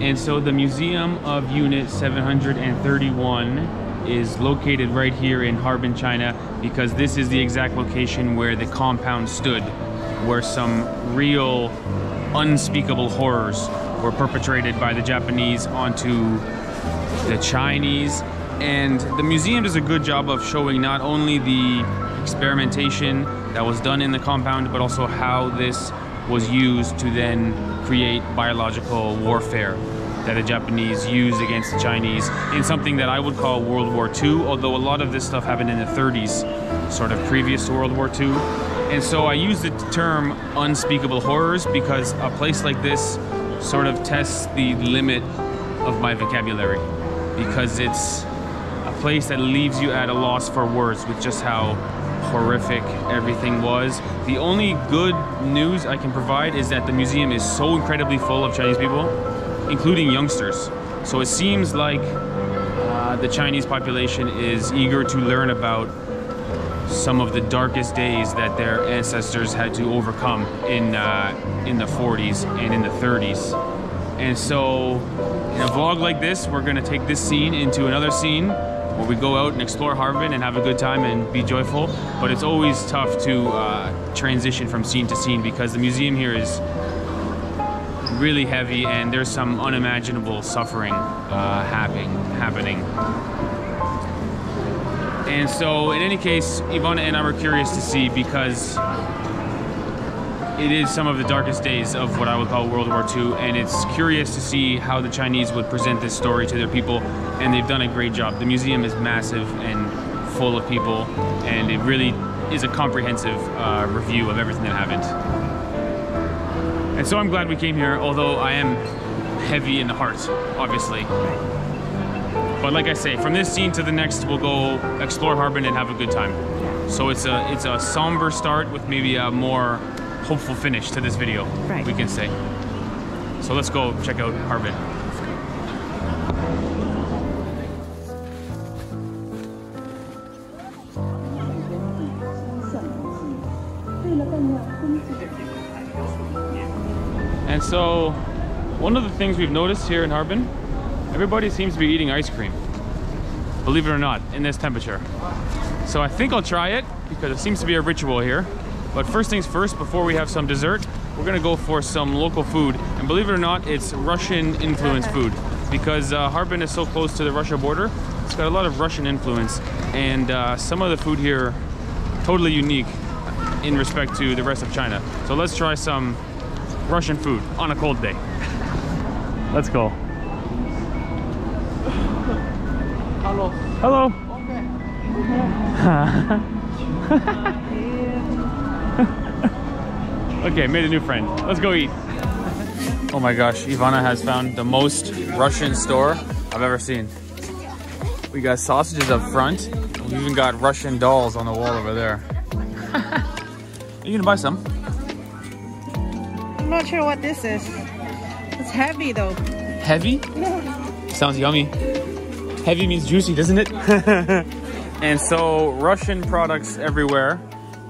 And so the Museum of Unit 731 is located right here in Harbin, China, because this is the exact location where the compound stood, where some real unspeakable horrors were perpetrated by the Japanese onto the Chinese. And the museum does a good job of showing not only the experimentation that was done in the compound, but also how this was used to then create biological warfare that the Japanese used against the Chinese in something that I would call World War II, although a lot of this stuff happened in the 30s, sort of previous to World War II. And so I use the term unspeakable horrors because a place like this sort of tests the limit of my vocabulary, because it's a place that leaves you at a loss for words with just how horrific everything was. The only good news I can provide is that the museum is so incredibly full of Chinese people, including youngsters. So it seems like the Chinese population is eager to learn about some of the darkest days that their ancestors had to overcome in the 40s and in the 30s. And so in a vlog like this, we're gonna take this scene into another scene where we go out and explore Harbin and have a good time and be joyful. But it's always tough to transition from scene to scene because the museum here is really heavy and there's some unimaginable suffering happening. And so in any case, Ivana and I were curious to see, because it is some of the darkest days of what I would call World War II, and it's curious to see how the Chinese would present this story to their people, and they've done a great job. The museum is massive and full of people, and it really is a comprehensive review of everything that happened. And so I'm glad we came here, although I am heavy in the heart, obviously. But like I say, from this scene to the next, we'll go explore Harbin and have a good time. So it's a somber start with maybe a more hopeful finish to this video, right? We can say. So let's go check out Harbin. And so one of the things we've noticed here in Harbin, everybody seems to be eating ice cream, believe it or not, in this temperature. So I think I'll try it because it seems to be a ritual here. But first things first, before we have some dessert, we're gonna go for some local food. And believe it or not, it's Russian-influenced food, because Harbin is so close to the Russia border. It's got a lot of Russian influence, and some of the food here totally unique in respect to the rest of China. So let's try some Russian food on a cold day. Let's go. Hello. Hello. Okay. Okay, made a new friend. Let's go eat. Oh my gosh, Ivana has found the most Russian store I've ever seen. We got sausages up front. We even got Russian dolls on the wall over there. Are you gonna buy some? I'm not sure what this is. It's heavy though. Heavy? Yeah. Sounds yummy. Heavy means juicy, doesn't it? And so Russian products everywhere,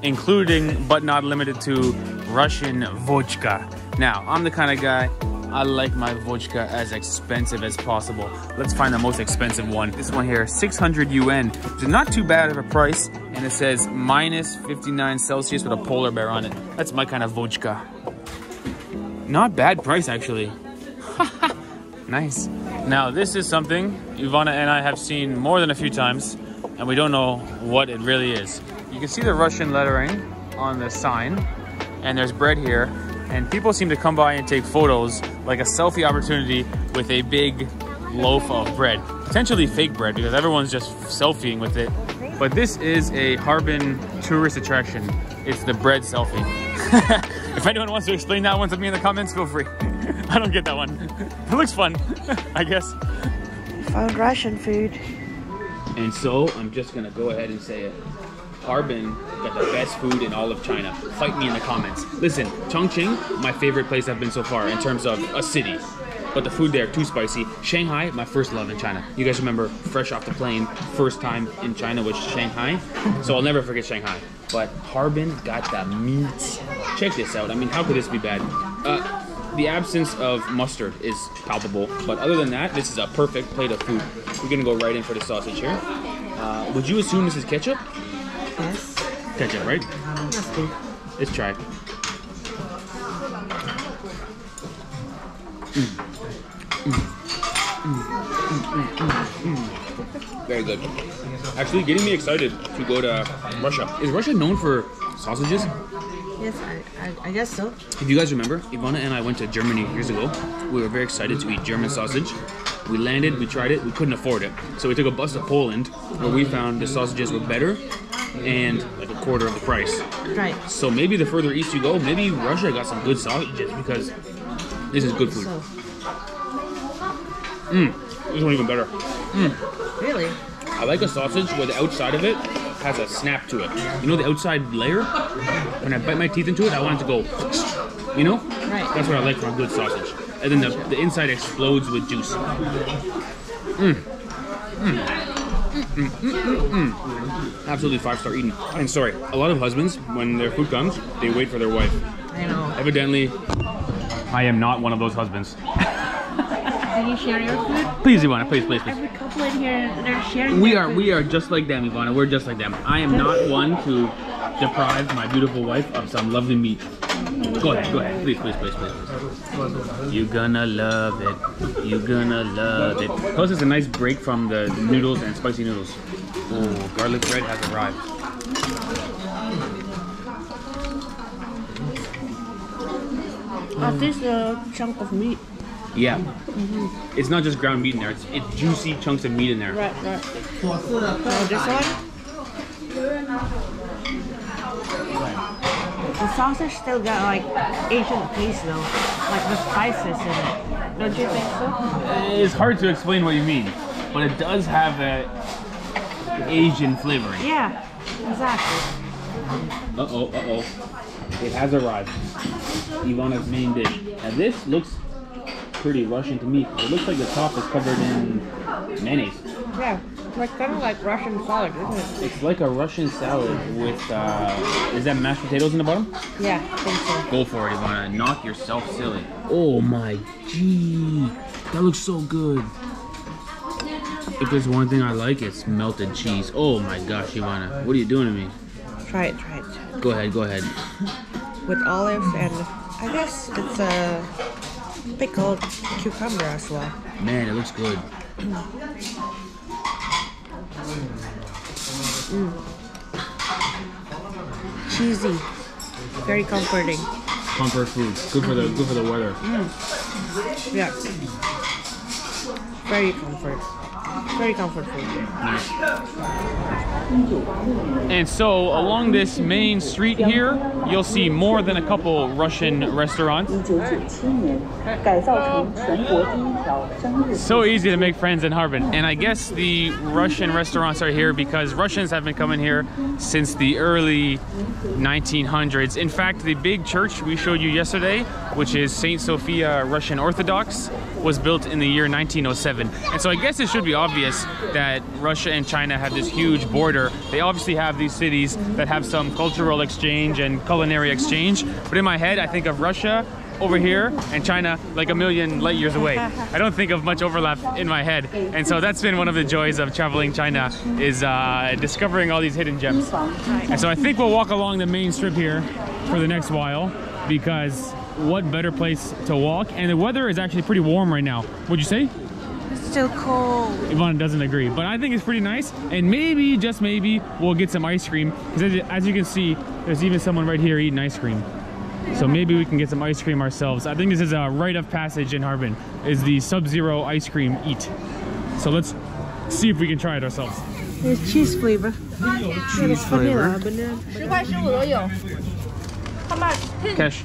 including but not limited to Russian vodka. Now, I'm the kind of guy, I like my vodka as expensive as possible. Let's find the most expensive one. This one here, 600 yuan, which is not too bad of a price, and it says minus 59 Celsius with a polar bear on it. That's my kind of vodka. Not bad price, actually. Nice. Now, this is something Ivana and I have seen more than a few times, and we don't know what it really is. You can see the Russian lettering on the sign, and there's bread here, and people seem to come by and take photos, like a selfie opportunity with a big loaf of bread. Potentially fake bread, because everyone's just selfieing with it. But this is a Harbin tourist attraction. It's the bread selfie. If anyone wants to explain that one to me in the comments, feel free. I don't get that one. It looks fun, I guess. Found Russian food. And so I'm just gonna go ahead and say it. Harbin got the best food in all of China. Fight me in the comments. Listen, Chongqing, my favorite place I've been so far in terms of a city. But the food there, too spicy. Shanghai, my first love in China. You guys remember, fresh off the plane, first time in China was Shanghai. So I'll never forget Shanghai. But Harbin got the meat. Check this out. I mean, how could this be bad? The absence of mustard is palpable, but other than that, this is a perfect plate of food. We're gonna go right in for the sausage here. Would you assume this is ketchup? Yes. Ketchup, right? Yes, please. Let's try. Very good. Actually, getting me excited to go to Russia. Is Russia known for sausages? Yes, I guess so. If you guys remember, Ivana and I went to Germany years ago. We were very excited to eat German sausage. We landed, we tried it, we couldn't afford it. So we took a bus to Poland, where we found the sausages were better and like a quarter of the price. Right. So maybe the further east you go, maybe Russia got some good sausages, because this is good food. This one even better. Really? I like a sausage where the outside of it has a snap to it. You know the outside layer? When I bite my teeth into it, I want it to go, you know? Right. That's what I like from a good sausage. And then the inside explodes with juice. Absolutely five-star eating. And sorry, a lot of husbands, when their food comes, they wait for their wife. I know. Evidently, I am not one of those husbands. Can you share your food? Please, Ivana, please, please, please. Every couple in here, they're sharing their food. We are just like them, Ivana. We're just like them. I am not one to deprive my beautiful wife of some lovely meat. Go ahead, please, please, please, please. You're gonna love it. You're gonna love it. Plus, it's a nice break from the noodles and spicy noodles. Oh, garlic bread has arrived. This is a chunk of meat. Yeah. It's not just ground meat in there. It's juicy chunks of meat in there. Right, right. Oh, this one? The sausage still got like Asian taste though, like the spices in it. Don't you think so? It's hard to explain what you mean, but it does have an Asian flavoring. Yeah, exactly. Uh-oh, uh-oh. It has arrived. Ivana's main dish. Now this looks pretty Russian to me. It looks like the top is covered in mayonnaise. Yeah, it's kind of like Russian salad, isn't it? It's like a Russian salad with, is that mashed potatoes in the bottom? Yeah, I think so. Go for it, Ivana. Knock yourself silly. Oh my gee, that looks so good. If there's one thing I like, it's melted cheese. Oh my gosh, Ivana, what are you doing to me? Try it, try it. Go ahead, go ahead. With olives and I guess it's a... pickled cucumber as well. Man, it looks good. Cheesy, very comforting. Comfort food, good for the weather. Yeah, very comfort food. Nice. And so along this main street here, you'll see more than a couple Russian restaurants. So easy to make friends in Harbin. And I guess the Russian restaurants are here because Russians have been coming here since the early 1900s. In fact, the big church we showed you yesterday, which is St. Sophia Russian Orthodox, was built in the year 1907. And so I guess it should be obvious that Russia and China have this huge border. They obviously have these cities that have some cultural exchange and culinary exchange, but in my head I think of Russia over here and China like a million light years away. I don't think of much overlap in my head, and so that's been one of the joys of traveling China, is discovering all these hidden gems. And so I think we'll walk along the main strip here for the next while, because what better place to walk? And the weather is actually pretty warm right now, would you say? It's still cold. Ivana doesn't agree, but I think it's pretty nice, and maybe, just maybe, we'll get some ice cream, because as you can see, there's even someone right here eating ice cream. So maybe we can get some ice cream ourselves. I think this is a rite of passage in Harbin, is the Sub-Zero ice cream eat. So let's see if we can try it ourselves. There's cheese flavor. Cheese flavor. Cash.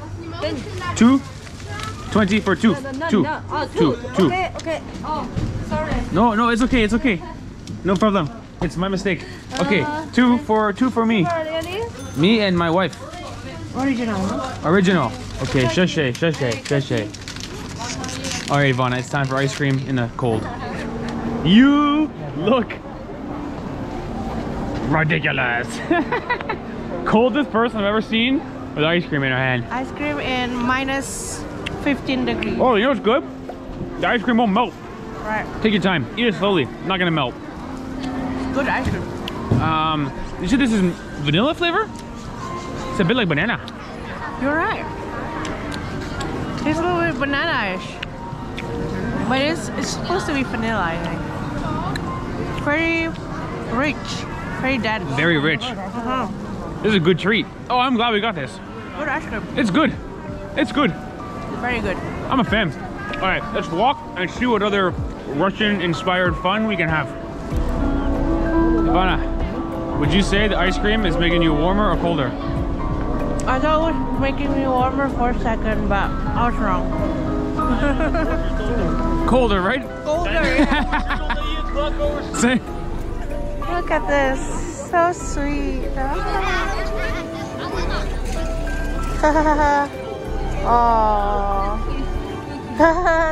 2.20 for two. Two. Okay. Oh, sorry. No, it's okay. It's okay. No problem. It's my mistake. Okay, two for me. Me and my wife. Original. Okay, shashay. All right, Ivana, it's time for ice cream in the cold. You look ridiculous. Coldest person I've ever seen with ice cream in her hand. Ice cream in minus 15 degrees. Oh, yours good. The ice cream won't melt. Right. Take your time. Eat it slowly. Not gonna melt. Good ice cream. You said this is vanilla flavor? It's a bit like banana. You're right. Tastes a little bit banana-ish. But it's supposed to be vanilla, I think. Pretty rich. Very dense. Very rich. Uh-huh. This is a good treat. Oh, I'm glad we got this. Good ice cream. It's good. It's good. Very good. I'm a fan. All right, let's walk and see what other Russian-inspired fun we can have. Ivana, would you say the ice cream is making you warmer or colder? I thought it was making me warmer for a second, but I was wrong. Colder, right? Colder, yeah. Say. Look at this, so sweet. Oh,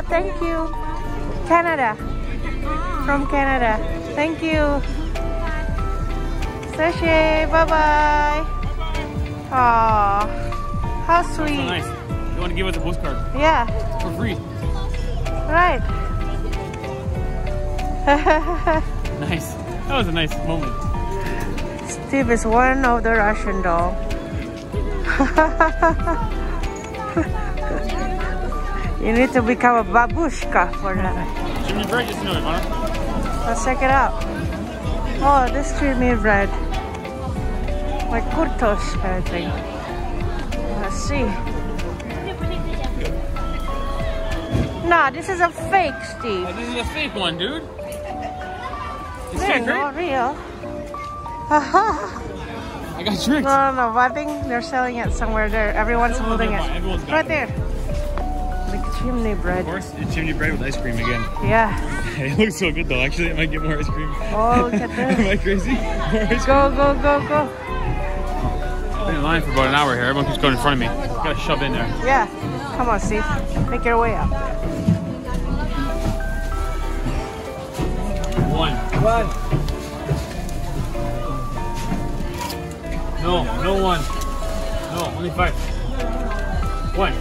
thank you, Canada. From Canada, thank you. Sashay, bye bye. Oh, how sweet. So nice. You want to give us a postcard? Yeah. For free. Right. Nice. That was a nice moment. Steve is one of the Russian doll. You need to become a babushka for that. Should we break this now, Ivana? Let's check it out. Oh, this is creamy bread. Like kurtos kind of thing. Let's see. Nah, this is a fake, Steve. This is a fake one, dude. They're not real. I got tricked. No, no, no. I think they're selling it somewhere there. Everyone's holding it. Right there. Like chimney bread. Of course, it's chimney bread with ice cream again. Yeah. It looks so good though. Actually, I might get more ice cream. Oh, look at this. Am I crazy? Go, go, go, go. I've been in line for about an hour here. Everyone keeps going in front of me. Gotta shove in there. Yeah. Come on, Steve. Make your way up there. One. No, no one. No, only five. One.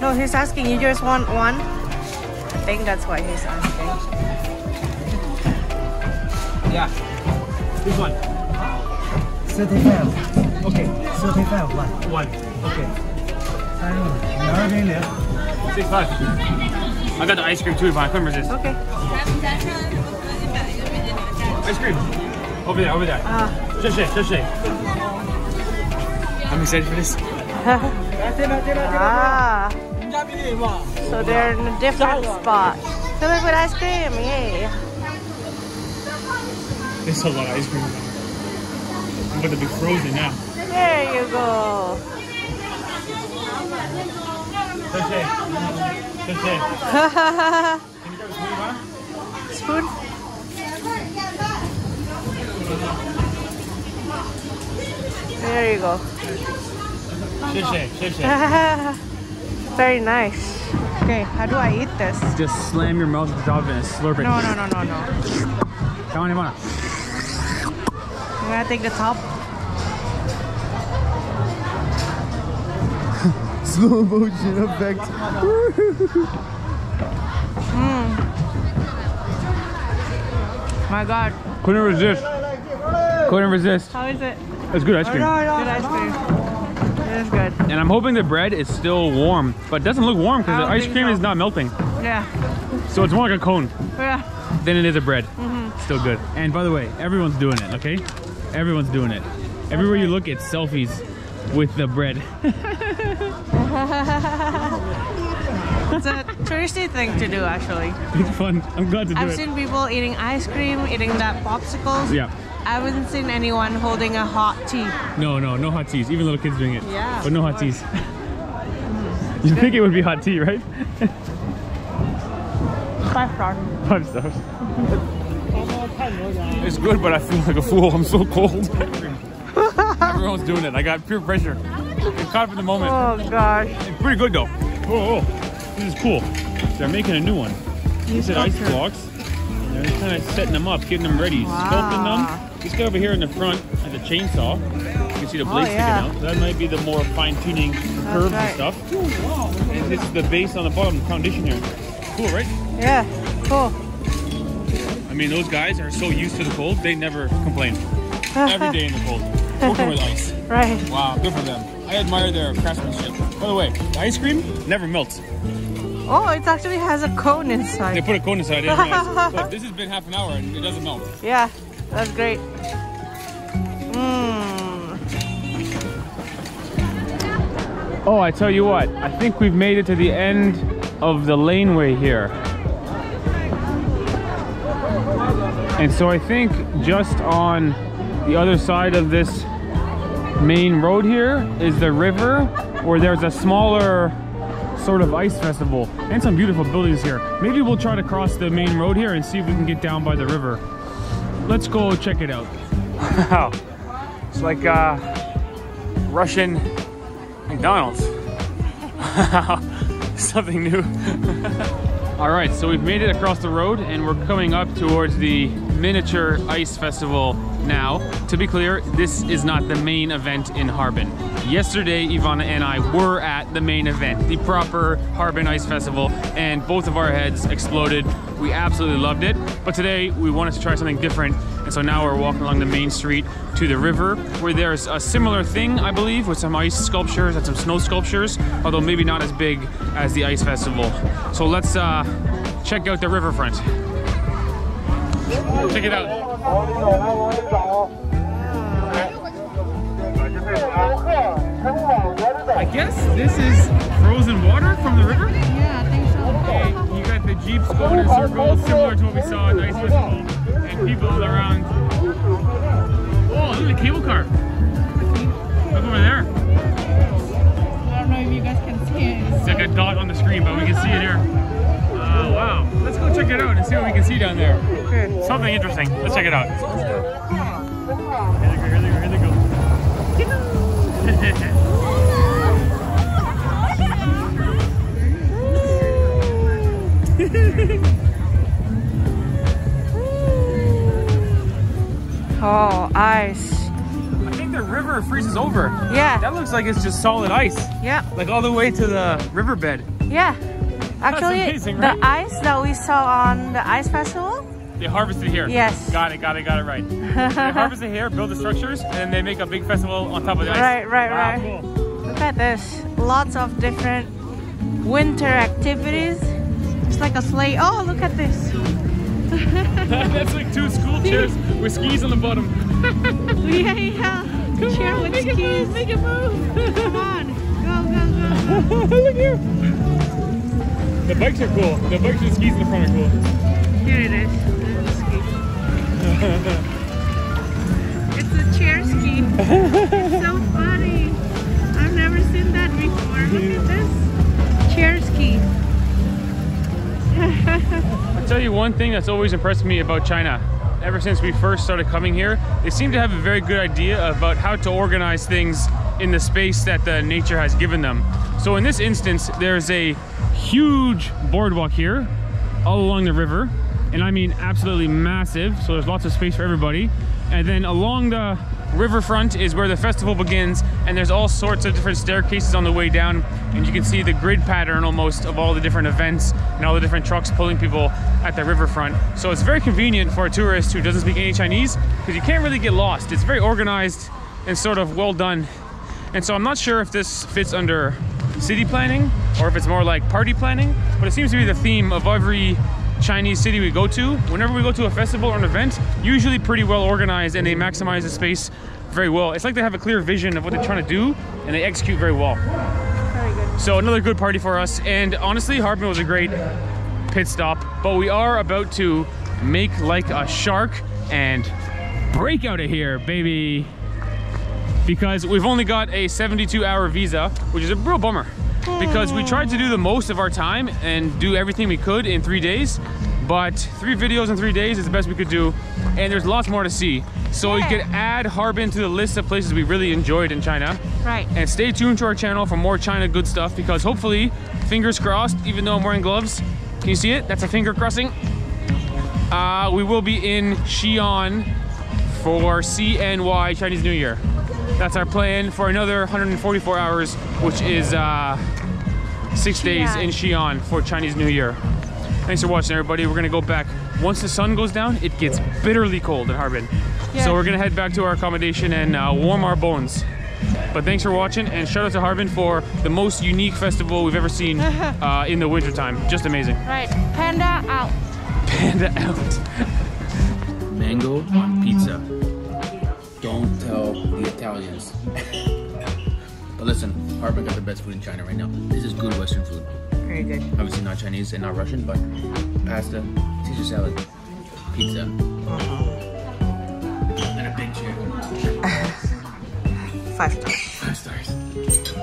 No, he's asking, you just want one? I think that's why he's asking. Yeah. This one. 35. Okay, 35, one. Okay. Sorry, 65. I got the ice cream too, Yvonne. I couldn't resist. Okay. Ice cream. Over there, over there. I'm excited for this. So they're in a different spot. Fill it with ice cream, yay. There's a lot of ice cream. I'm about to be frozen now. There you go. Sashay. Spoon? There you go. Very nice. Okay, how do I eat this? Just slam your mouth at the top and slurp it. No. Come on, Ivana. I'm gonna take the top. Slow motion effect. My God. Couldn't resist. How is it? It's good ice cream. Good ice cream. It is good. And I'm hoping the bread is still warm, but it doesn't look warm because the ice cream is not melting. Yeah. So it's more like a cone. Yeah. Than it is a bread. Mm-hmm. Still good. And by the way, everyone's doing it, okay? Everyone's doing it. Everywhere you look, it's selfies with the bread. It's a touristy thing to do, actually. It's fun. I'm glad to do it. I've seen people eating ice cream, eating that popsicles. Yeah. I haven't seen anyone holding a hot tea. No hot teas. Even little kids doing it. Yeah. But no hot teas. You think it would be hot tea, right? 5 stars. 5 stars. It's good, but I feel like a fool. I'm so cold. Everyone's doing it. I got pure pressure. It's caught for the moment. Oh gosh. It's pretty good though. Oh, this is cool. They're making a new one. These are ice blocks. They're kind of setting them up, getting them ready, sculpting them. This guy over here in the front has a chainsaw. You can see the blade sticking out. That might be the more fine-tuning curves and stuff. And this is the base on the bottom, the foundation here. Cool, right? Yeah, cool. I mean, those guys are so used to the cold, they never complain. Every day in the cold, working with ice. Right. Wow, good for them. I admire their craftsmanship. By the way, the ice cream never melts. Oh, it actually has a cone inside. They put a cone inside. But this has been half an hour and it doesn't melt. Yeah, that's great. Oh, I tell you what, I think we've made it to the end of the laneway here. And so I think just on the other side of this main road here is the river, where there's a smaller sort of ice festival and some beautiful buildings here. Maybe we'll try to cross the main road here and see if we can get down by the river. Let's go check it out. Wow, it's like Russian McDonald's. Something new. All right, so we've made it across the road and we're coming up towards the miniature ice festival now. To be clear, this is not the main event in Harbin. Yesterday, Ivana and I were at the main event, the proper Harbin Ice Festival, and both of our heads exploded. We absolutely loved it, but today we wanted to try something different, and so now we're walking along the main street to the river, where there's a similar thing, I believe, with some ice sculptures and some snow sculptures, although maybe not as big as the ice festival. So let's check out the riverfront. Check it out. I guess this is frozen water from the river? Yeah, I think so. Okay, you got the jeeps going in circles, similar to what we saw at the ice festival, and people all around. Oh, look at the cable car. Look over there. I don't know if you guys can see it. It's like a dot on the screen, but we can see it here. Oh, wow. Let's go check it out and see what we can see down there. Something interesting. Let's check it out. Here they go, here they go, here they go. Oh, ice. I think the river freezes over. Yeah. That looks like it's just solid ice. Yeah. Like all the way to the riverbed. Yeah. Actually, amazing, right? The ice that we saw on the ice festival, they harvest it here. Yes. Got it right. They harvest it here, build the structures, and then they make a big festival on top of the ice. Right. Cool. Look at this. Lots of different winter activities. It's like a sleigh. Oh, look at this. That's like two school chairs with skis on the bottom. Yeah. Come chair on, with make skis. It move, make it move. Come on. Go. Look here. The bikes are cool. The bikes with skis in the front are cool. Here it is. It's a chair ski. It's so funny. I've never seen that before. Look at this chair ski. I'll tell you one thing that's always impressed me about China. Ever since we first started coming here, they seem to have a very good idea about how to organize things in the space that the nature has given them. So in this instance, there's a huge boardwalk here all along the river. And I mean absolutely massive, so there's lots of space for everybody. And then along the riverfront is where the festival begins, and there's all sorts of different staircases on the way down, and you can see the grid pattern almost of all the different events and all the different trucks pulling people at the riverfront. So it's very convenient for a tourist who doesn't speak any Chinese, because you can't really get lost. It's very organized and sort of well done. And so I'm not sure if this fits under city planning or if it's more like party planning, but it seems to be the theme of every Chinese city we go to. Whenever we go to a festival or an event, usually pretty well organized, and they maximize the space very well. It's like they have a clear vision of what they're trying to do, and they execute very well. Very good. So another good party for us, and honestly Harbin was a great pit stop, but we are about to make like a shark and break out of here, baby, because we've only got a 72-hour visa, which is a real bummer. Because we tried to do the most of our time and do everything we could in 3 days, but 3 videos in 3 days is the best we could do, and there's lots more to see. So you could add Harbin to the list of places we really enjoyed in China. Right. And stay tuned to our channel for more China good stuff, because hopefully, fingers crossed, even though I'm wearing gloves, can you see it? That's a finger crossing. We will be in Xi'an for CNY, Chinese New Year. That's our plan for another 144 hours, which is 6 days in Xi'an for Chinese New Year. Thanks for watching, everybody. We're gonna go back. Once the sun goes down, it gets bitterly cold in Harbin. Yeah. So we're gonna head back to our accommodation and warm our bones. But thanks for watching, and shout out to Harbin for the most unique festival we've ever seen in the wintertime. Just amazing. Right. Panda out. Panda out. Mango on pizza. Don't tell the Italians. But listen, Harbin got the best food in China right now. This is good Western food. Very good. Obviously not Chinese and not Russian, but pasta, Caesar salad, pizza, and a big chair. 5 stars. 5 stars.